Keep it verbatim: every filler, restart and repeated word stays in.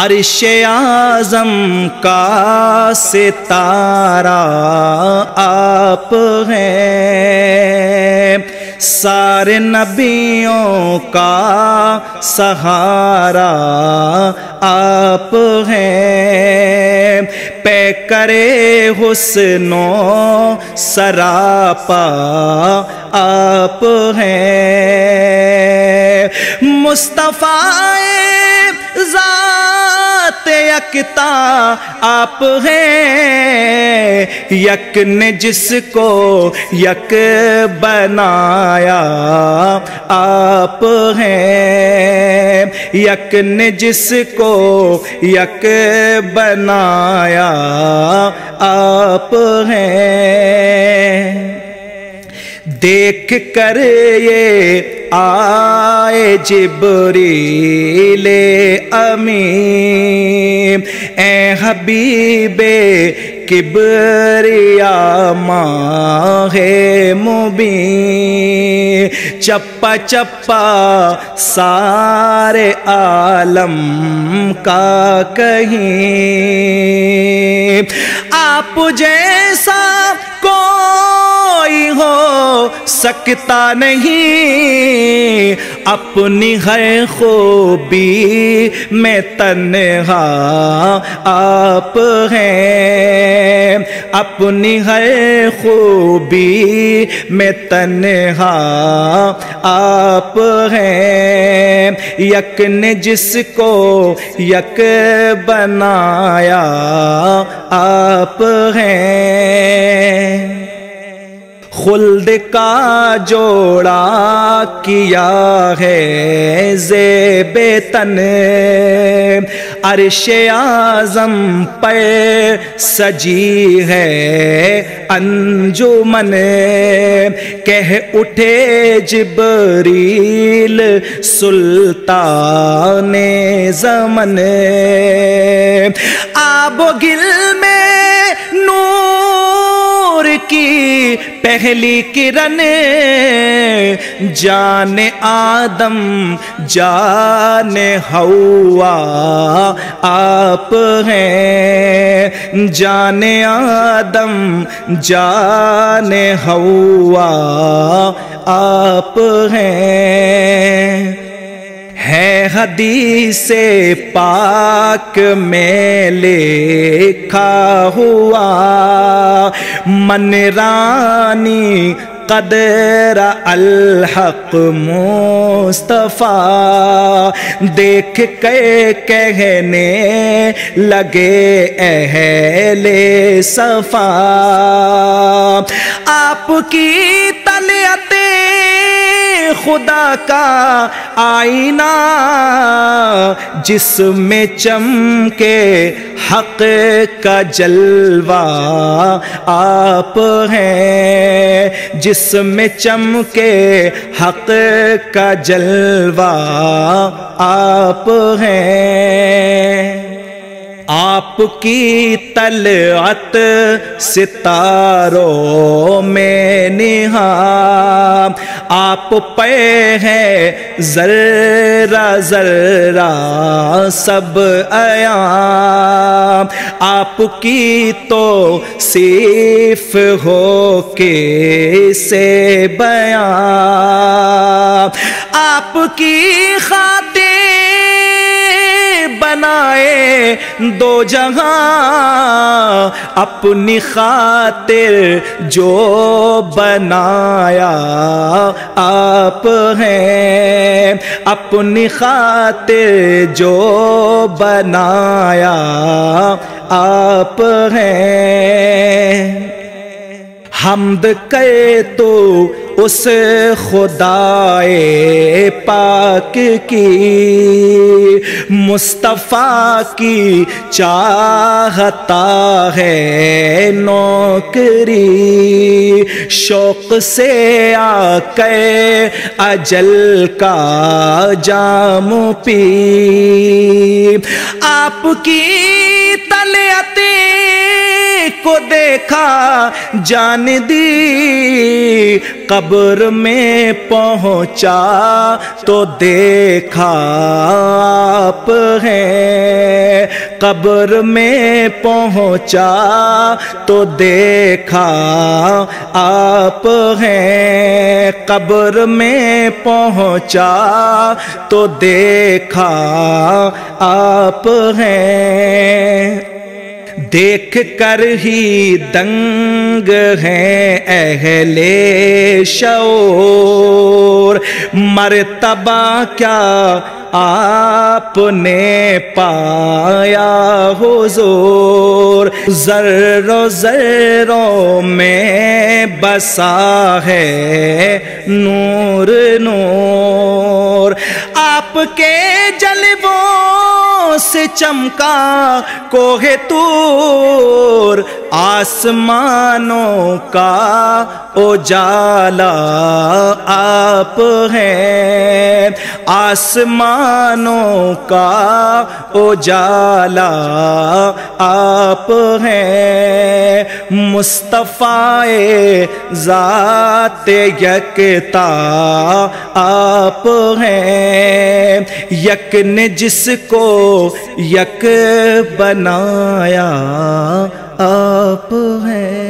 अर्श-ए आज़म का सितारा आप हैं, सारे नबियों का सहारा आप हैं। पे करे हुस्नो सरापा आप हैं। मुस्तफ़ाए जाते यकता आप हैं, यक ने जिसको यक बनाया आप हैं, यक ने जिसको यक बनाया आप हैं। देख कर ये आए जिब्रीले अमीन, ए हबीबे किबरिया माहे मुबीन। चप्पा चप्पा सारे आलम का कहीं, आप जैसा कोई हो सकता नहीं। अपनी है खूबी में तन्हा आप हैं, अपनी है खूबी में तन्हा आप हैं। यक ने जिसको यक बनाया आप हैं। खुल्द का जोड़ा किया है ज़ेबे तन, अर्श-ए आज़म पर सजी है अंजुमन। कह उठे जिबरील सुल्ताने ज़मन, आबोगिल में नूर की पहली किरण। जाने आदम जाने हवा आप हैं, जाने आदम जाने हवा आप हैं। है हदीसे पाक में लिखा हुआ, मनरानी कदर अल-हक़ मुस्तफ़ा। देख के कहने लगे अहले सफ़ा, आपकी तलअते खुदा का आईना। जिसमें चमके हक का जलवा आप हैं, जिसमें चमके हक का जलवा आप हैं। आपकी तलअत सितारों में निहां, आप पे है जर्रा जर्रा सब आयाम। आपकी तो सिफ हो के से बयां, आपकी खातिर बनाए दो जहां। अपनी खातिर जो बनाया आप हैं, अपनी खातिर जो बनाया आप हैं। हमद करे तो उस खुदाए पाक की, मुस्तफ़ा की चाहता है नौकरी। शौक़ से आके अजल का जाम पी, आपकी तलअते को देखा जान दी। कब्र में पहुंचा तो देखा आप हैं, कब्र में पहुंचा तो देखा आप हैं, कब्र में पहुंचा तो देखा आप हैं। देख कर ही दंग हैं अहले शऊर, मर्तबा क्या आपने पाया हुजूर। जर्रो जर्रो में बसा है नूर नूर, आपके जलवों से चमका कोहे तूर। आसमानों का उजाला आप हैं, आसमानों का उजाला आप हैं। मुस्तफ़ाए ज़ाते यकता आप हैं, यक ने जिसको यक बनाया आप हैं।